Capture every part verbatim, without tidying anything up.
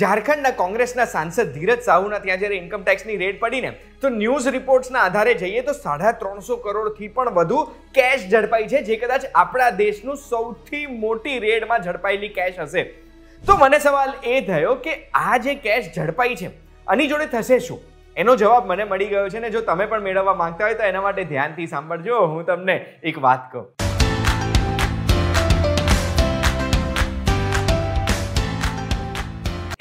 झारखंड कांग्रेस सांसद धीरज साहू ना त्यां ज्यारे इनकम टेक्स नी रेड पड़ी ने तो न्यूज रिपोर्ट्स ना आधारे जईए तो साढ़ा त्रण सौ करोड़ थी पण वधु कैश झड़पाई है, जे कदाच आपड़ा देशनु सौथी मोटी रेड में झड़पायेली कैश हशे। तो मने सवाल ए थयो के आ जे कैश झड़पाई है आनी जोड़े थशे शुं? एनो जवाब मने मळी गयो छे ने जो तमे पण मेळववा मांगता हो तो एना माटे ध्यानथी सांभळजो। हूँ तमने एक बात कहूँ,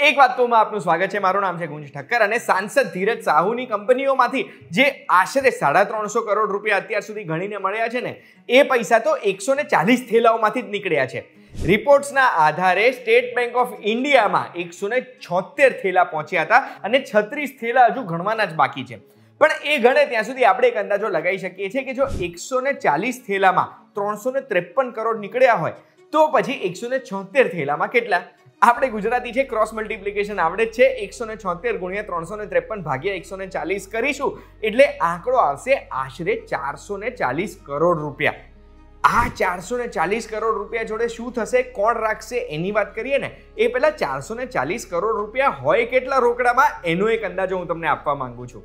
एक बात तो मैं आपनु स्वागत है। मारू नाम है गुंज ठक्कर और सांसद धीरज साहू की कंपनीओं में जे आशरे साढ़ा त्रण सौ करोड़ रुपया अत्यार सुधी गणीने मळ्या छे ने ए पैसा तो एक सौ चालीस थेलाओं में निकळ्या छे। रिपोर्ट्स ना आधारे स्टेट बैंक ऑफ इंडिया में एक सौ छोतेर थेला पहुंच्या था और छत्रीस थेला हजू गणवाना ज बाकी छे। पण ए गणे त्यां सुधी आपणे एक अंदाजो लगाई शकीए छे के जो एक सौ चालीस थेला में त्रण सौ त्रेपन करोड़ निकळ्या होय तो पछी एक सौ छोतेर थेला में केटला? आपणे गुजराती छे, क्रॉस मल्टीप्लिकेशन आवडे छे, एक सौ छोतेर गुणिया त्रण सौ त्रेपन भाग्या एक सौ चालीस करीशुं एटले आंकड़ो आवशे आशरे चार सौ चालीस करोड़ रुपया। आ चार सौ चालीस करोड़ रुपया जोड़े शुं थशे, कोण राखशे एनी वात करीए ने ए पहेला चार सौ चालीस करोड़ रुपया होय केटला रोकड़ामां एनो एक अंदाजो हूँ तमने आपवा मांगू छूं।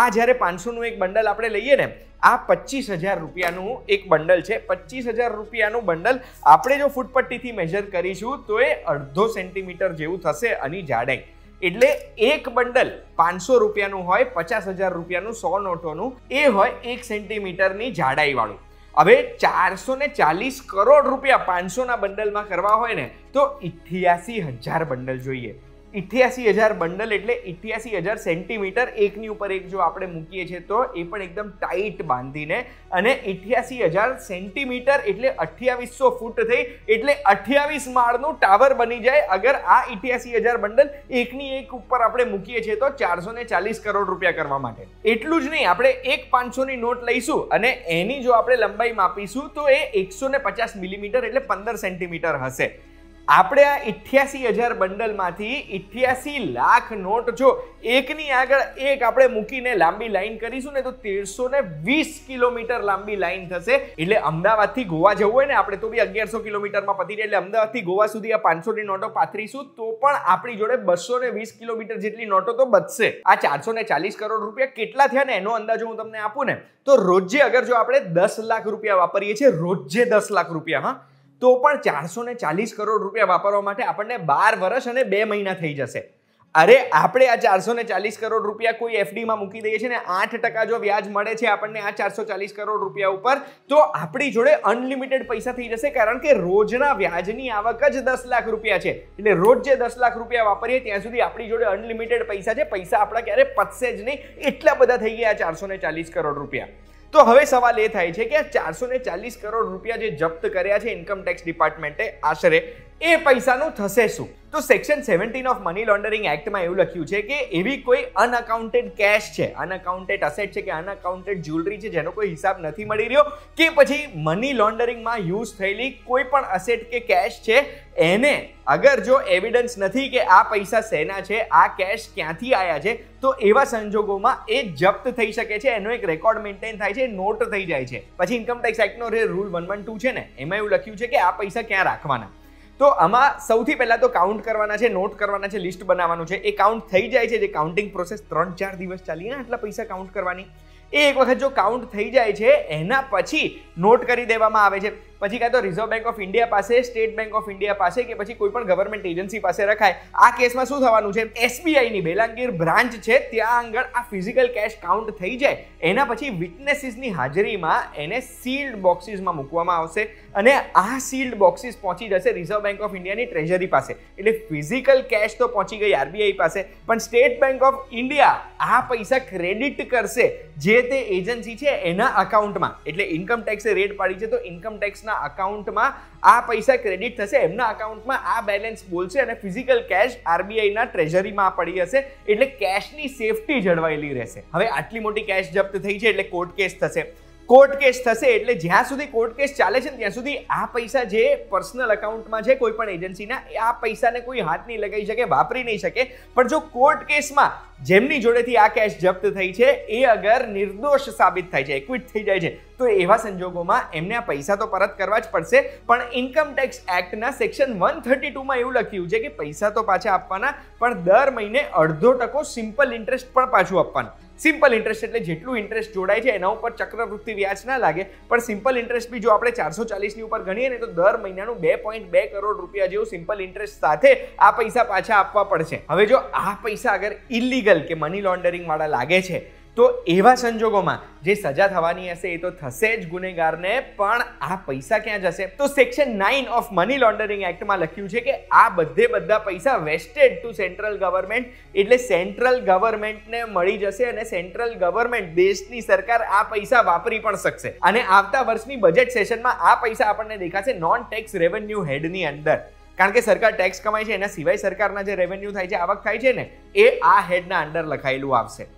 आ ज्यारे पांच सौ नुं एक बंडल आपणे लईए ने आ पच्चीस हज़ार रुपयानुं एक बंडल छे। पच्चीस हज़ार रुपयानुं बंडल आपणे जो फूटपट्टीथी मेजर करीशुं तो ए अर्धो सेंटीमीटर जेवुं थशे अनी जाडाई, एटले एक बंडल पांच सौ रुपयानुं होय, पचास हज़ार रुपयानुं सौ नोटोनुं ए होय एक सेंटीमीटरनी जाडाई वाळुं। हवे चार सौ चालीस करोड़ रुपया पांच सौ बंडल में करवा होय ने तो अठासी हज़ार बंडल जोईए। अठासी हज़ार बंडल एटले अठासी हज़ार सेंटीमीटर एकनी उपर एक जो आपणे मूकीए छे तो ए पण एकदम टाइट बांधीने अने अठासी हज़ार सेंटीमीटर एटले अठावीस सौ फूट थई एटले अठावीस माळनो टावर बनी जाए। अगर आ अठासी हज़ार बंडल एकनी एक उपर आपणे मूकीए छे तो चार सौ चालीस करोड़ रुपया करवा माटे। एटलुं ज नहीं, आपणे एक पांच सौ नी नोट लईशुं अने एनी जो आपणे लंबाई मापीशुं तो ए एक सौ पचास मिलीमीटर एटले पंदर सेंटीमीटर हशे। आपणे आ अठासी हज़ार बंडल मांथी अठासी लाख नोट जो एकनी आगळ एक आपणे मूकीने लांबी लाइन करीशुं ने तो तेरसो वीस किलोमीटर लांबी लाइन थशे। एटले अमदावादथी गोवा जवुं होय ने आपणे तो बी अगियारसो किलोमीटरमां पती जाय, एटले अमदावादथी गोवा सुधी आ पांचसो नी नोटो पाथरीशुं तो पण आपणी जोडे बस्सो वीस किलोमीटर जेटली नोटो तो बचशे। आ चारसो चालीस करोड़ रुपया केटला थया ने एनो अंदाजो हुं तमने आपू ने तो रोजे अगर जो आपणे दस लाख रुपया वापरीए छीए, रोजे दस लाख रुपया हां तो पण चार सौ चालीस करोड़ रुपया वापरवा माटे आपणने बार वर्ष अने बे महीना थई जशे। अरे आपणे आ चार सौ चालीस करोड़ रुपया कोई एफडी में मूकी दईए छे ने आठ टका जो व्याज मळे छे आपणने आ चार सौ चालीस करोड़ रुपया उपर तो आपणी जोड़े अनलिमिटेड पैसा थई जशे, कारण के रोजना व्याजनी आवक ज दस लाख रुपया छे। एटले रोज जे दस लाख रुपया वापरीए त्यां सुधी आपणी जोड़े अनलिमिटेड पैसा छे, पैसा आपणा क्यारे पचशे ज नहीं, एटला बधा थई गया आ चार सौ चालीस करोड़ रुपया। तो हवे सवाल ए थाय छे के चार सौ चालीस करोड़ रुपया जे जप्त कर्या छे इनकम टैक्स डिपार्टमेंटे आशरे ए पैसानुं थशे शुं? तो सेक्शन सत्रह ऑफ मनी लॉन्ड्रिंग एक्ट में एवं लख्यू है कि एवी कोई अनअकाउंटेड कैश है, अनअकाउंटेड असेट है कि अनअकाउंटेड ज्वेलरी है जेनो कोई हिसाब नहीं मळी रह्यो कि पछी मनी लॉन्ड्रिंग में यूज थयेली कोई पण असेट के कैश है एने अगर जो एविडेंस नहीं कि आ पैसा सेना है, आ कैश क्यांथी आया है तो एवा संजोगों में ए जप्त थई शके छे। एनो एक रेकॉर्ड मेंटेन थाय छे, नोट थई जाय छे। पछी इनकम टैक्स एक्ट नो रूल एक सौ बारह है ने एमां एवुं लख्यू है कि आ पैसा क्यां राखवाना। तो आमा सौथी पहला तो काउंट करवाना छे, नोट करवाना छे, लिस्ट बनावानुं छे। ए काउंट थई जाय छे, जे काउंटिंग प्रोसेस त्रण चार दिवस चाली ने आटला पैसा काउंट करवानी, ए एक वखत जो काउंट थई जाय छे एना पछी नोट करी देवामां आवे छे। पछी क्या तो रिजर्व बैंक ऑफ इंडिया पास, स्टेट बैंक ऑफ इंडिया पास के पछी कोई पण गवर्नमेंट एजेंसी पास रखाय। आ केस में शुं थवानुं छे, एसबीआई नी बेलांगीर ब्रांच छे त्यां आंगळ आ फिजिकल कैश काउंट थई जाय एना पछी विटनेसीस नी हाजरीमां एने सील्ड बॉक्सीस में मूकवामां आवशे अने आ सील्ड बॉक्सीस पहोंची जशे रिजर्व बैंक ऑफ इंडिया नी ट्रेजरी पासे। एटले फिजिकल कैश तो पहोंची गई आरबीआई पासे, पण स्टेट बैंक ऑफ इंडिया आ पैसा क्रेडिट करशे जे ते एजेंसी छे एना अकाउंटमां। एटले इनकम टैक्से रेड पाड़ी छे तो इनकम टैक्स ना अकाउंट में आ पैसा क्रेडिट थशे, एमना अकाउंट में आ बेलेंस बोलशे अने फिजिकल कैश आरबीआई ना ट्रेजरी में पड़ी हशे एटले कैश नी सेफ्टी जळवायेली रहेशे। हवे आटली मोटी कैश जप्त थई छे एटले कोर्ट केस थशे। કોર્ટ કેસ થશે એટલે જ્યાં સુધી કોર્ટ કેસ ચાલે છે ત્યાં સુધી આ પૈસા જે પર્સનલ એકાઉન્ટમાં છે કોઈ પણ એજન્સીના આ પૈસાને કોઈ હાથ નહીં લગાવી શકે, વાપરી નહીં શકે। પણ જો કોર્ટ કેસમાં જેમની જોડેથી આ કેશ જપ્ત થઈ છે એ અગર નિર્દોષ સાબિત થાય છે, એક્વિટ થઈ જાય છે, તો એવા સંજોગોમાં એમને આ પૈસા તો પરત કરવા જ પડશે। પણ ઇન્કમ ટેક્સ એક્ટના સેક્શન વન થર્ટી ટુમાં એવું લખ્યું છે કે પૈસા તો પાછા આપવાના પણ દર મહિને અડધો ટકો સિમ્પલ ઇન્ટરેસ્ટ પણ પાછું આપવાનું। सिंपल इंटरेस्ट એટલે જેટલું ઇન્ટરેસ્ટ જોડાય છે એના ઉપર ચક્રવૃત્તિ વ્યાજ ના લાગે, પણ સિમ્પલ ઇન્ટરેસ્ટ બી જો આપણે ચારસો ચાલીસ ની ઉપર ગણીએ ને તો દર મહિનાનું બે પોઈન્ટ બે કરોડ રૂપિયા જેવું સિમ્પલ ઇન્ટરેસ્ટ સાથે આ પૈસા પાછા આપવા પડશે। હવે જો આ પૈસા અગર ઇલીગલ કે મની લોન્ડરિંગ વાળા લાગે છે તો એવા સંજોગોમાં જે સજા થવાની હશે એ તો થશે જ ગુનેગારને, પણ આ પૈસા ક્યાં જશે? તો section nine of money laundering એક્ટમાં લખ્યું છે કે આ બધે બધા પૈસા વેસ્ટેડ ટુ સેન્ટ્રલ ગવર્મેન્ટ એટલે સેન્ટ્રલ ગવર્મેન્ટને મળી જશે અને સેન્ટ્રલ ગવર્મેન્ટ દેશની સરકાર આ પૈસા વાપરી પણ શકશે અને આવતા વર્ષની બજેટ સેશનમાં આ પૈસા આપણને દેખાશે નોન ટેક્સ રેવન્યુ હેડની અંદર, કારણ કે સરકાર ટેક્સ કમાય છે એના સિવાય સરકારના જે રેવન્યુ થાય છે, આવક થાય છે ને, એ આ હેડના અંદર લખાયેલું આવશે।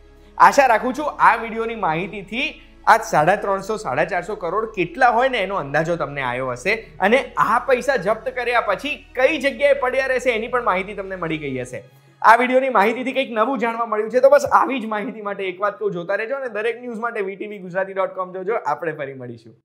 आशा राखू छू आ वीडियो नी माहिती थी आज साढ़ा त्रण सौ साढ़ा चार सौ करोड़ केटला होय ने एनो अंदाजो तमने आयो हशे अने आ पैसा जप्त कर्या पछी कई जग्याए पड्या रहेशे एनी पण माहिती तमने मळी गई हशे। आ वीडियो नी माहिती थी कंईक नवुं जाणवा मळ्युं छे तो बस आवी ज माहिती माटे एक वात कहूं जोता रहेजो अने दरेक न्यूज माटे V T V Gujarati dot com जोजो। आपणे फरी मळीशुं।